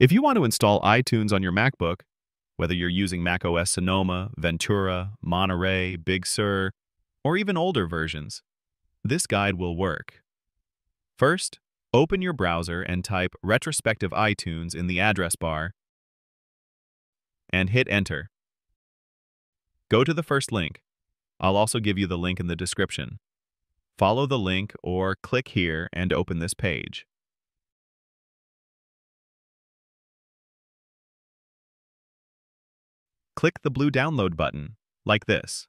If you want to install iTunes on your MacBook, whether you're using macOS Sonoma, Ventura, Monterey, Big Sur, or even older versions, this guide will work. First, open your browser and type Retroactive iTunes in the address bar and hit Enter. Go to the first link. I'll also give you the link in the description. Follow the link or click here and open this page. Click the blue download button, like this.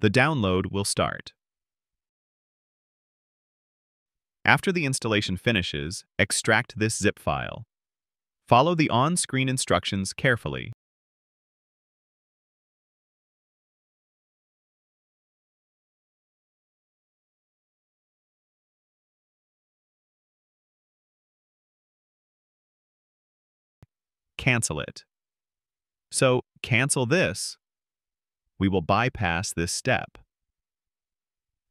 The download will start. After the installation finishes, extract this zip file. Follow the on-screen instructions carefully. Cancel it. So, cancel this. We will bypass this step.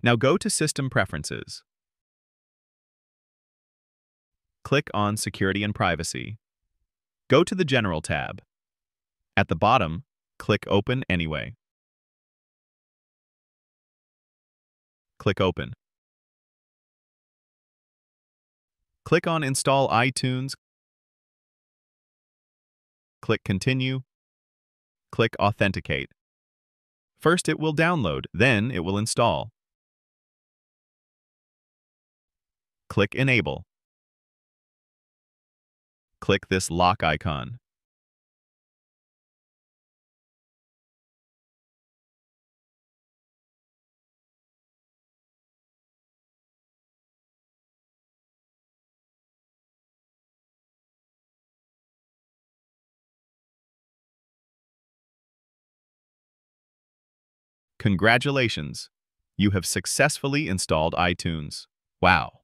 Now go to System Preferences. Click on Security and Privacy. Go to the General tab. At the bottom, click Open Anyway. Click Open. Click on Install iTunes. Click Continue. Click Authenticate. First it will download, then it will install. Click Enable. Click this lock icon. Congratulations! You have successfully installed iTunes. Wow!